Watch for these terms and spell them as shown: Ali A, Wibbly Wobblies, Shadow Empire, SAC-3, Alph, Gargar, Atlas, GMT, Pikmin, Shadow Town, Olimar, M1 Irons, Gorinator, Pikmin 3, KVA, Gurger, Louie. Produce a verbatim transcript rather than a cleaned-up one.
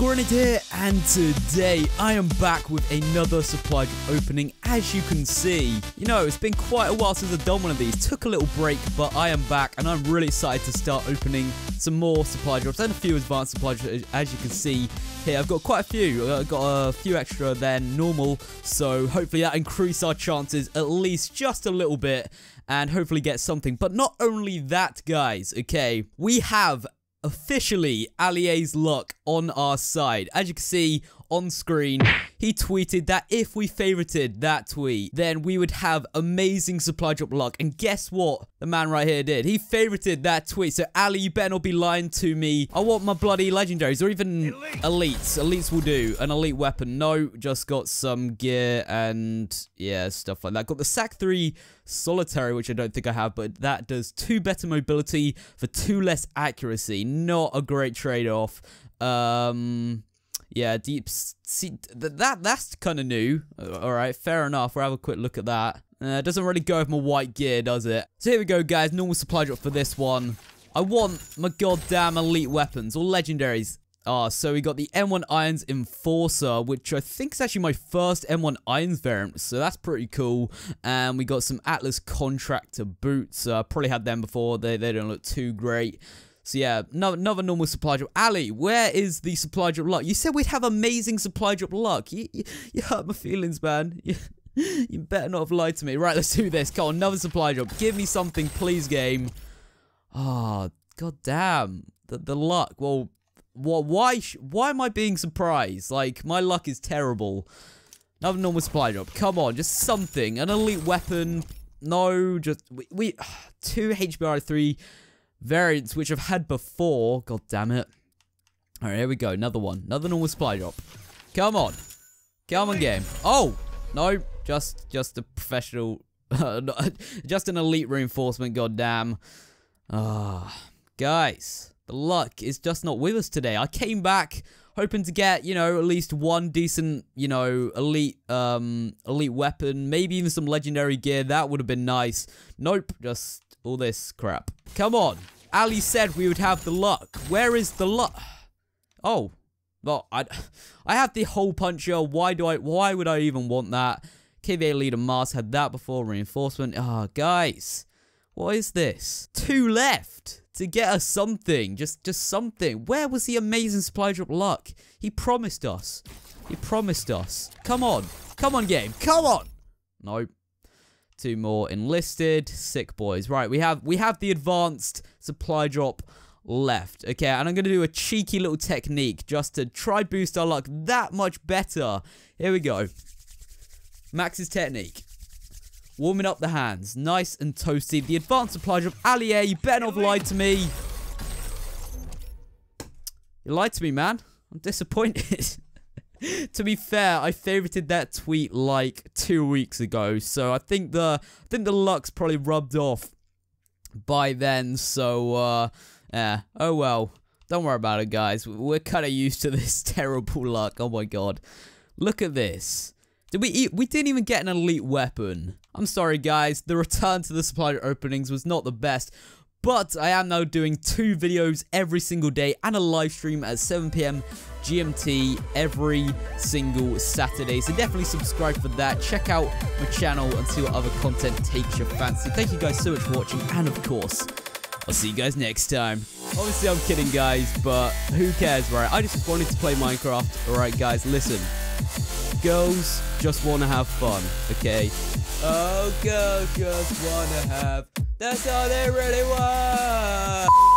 Gorinator here, and today I am back with another supply opening. As you can see, you know, it's been quite a while since I've done one of these. Took a little break, but I am back and I'm really excited to start opening some more supply drops and a few advanced supply drops. As you can see here, I've got quite a few. I've got a few extra than normal, so hopefully that increases our chances at least just a little bit and hopefully get something. But not only that, guys, okay, we have officially Ali A's luck on our side. As you can see on screen, he tweeted that if we favorited that tweet, then we would have amazing supply drop luck. And guess what the man right here did? He favorited that tweet. So Ali, you better not be lying to me. I want my bloody legendaries, or even elite. elites. Elites will do. An elite weapon. No, just got some gear and yeah, stuff like that. Got the S A C three solitary, which I don't think I have, but that does two better mobility for two less accuracy. Not a great trade-off. Um... Yeah, deep sea, th that that's kind of new. All right, fair enough. We'll have a quick look at that. Uh, doesn't really go with my white gear, does it? So here we go, guys. Normal supply drop for this one. I want my goddamn elite weapons or legendaries. Ah, so we got the M one Irons Enforcer, which I think is actually my first M one Irons variant, so that's pretty cool. And we got some Atlas Contractor boots. Uh, probably had them before. They they don't look too great. So yeah, no, another normal supply drop. Ali, where is the supply drop luck? You said we'd have amazing supply drop luck. You, you, you hurt my feelings, man. You, you better not have lied to me. Right, let's do this. Come on, another supply drop. Give me something, please, game. Ah, oh, goddamn. The, the luck. Well, what? why sh Why am I being surprised? Like, my luck is terrible. Another normal supply drop. Come on, just something. An elite weapon. No, just... We... we two H B R three... variants which I've had before. God damn it. Alright, here we go. Another one. Another normal supply drop. Come on. Come on, game. Oh! No. Just just a professional... just an elite reinforcement, god damn. Ah, oh, guys, the luck is just not with us today. I came back hoping to get, you know, at least one decent, you know, elite um, elite weapon. Maybe even some legendary gear. That would have been nice. Nope. Just... all this crap. Come on. Ali said we would have the luck. Where is the luck? Oh. Well, I I have the hole puncher. Why do I why would I even want that? K V A leader Mars had that before. Reinforcement. Ah, oh, guys. What is this? Two left to get us something. Just just something. Where was the amazing supply drop luck? He promised us. He promised us. Come on. Come on, game. Come on. Nope. Two more enlisted. Sick boys. Right, we have we have the advanced supply drop left. Okay, and I'm going to do a cheeky little technique just to try boost our luck that much better. Here we go. Max's technique. Warming up the hands. Nice and toasty. The advanced supply drop. Ali A, you better not have lied to me. You lied to me, man. I'm disappointed. To be fair, I favorited that tweet like two weeks ago, so I think the I think the luck's probably rubbed off by then. So uh, yeah, oh well, don't worry about it, guys. We're kind of used to this terrible luck. Oh my god, look at this. Did we eat? We didn't even get an elite weapon. I'm sorry, guys. The return to the supply openings was not the best. But I am now doing two videos every single day and a live stream at seven p m G M T every single Saturday. So definitely subscribe for that. Check out my channel and see what other content takes your fancy. Thank you guys so much for watching. And of course, I'll see you guys next time. Obviously, I'm kidding, guys, but who cares, right? I just wanted to play Minecraft. All right, guys, listen. Girls just want to have fun, okay? Oh, girls just want to have... That's all they really want!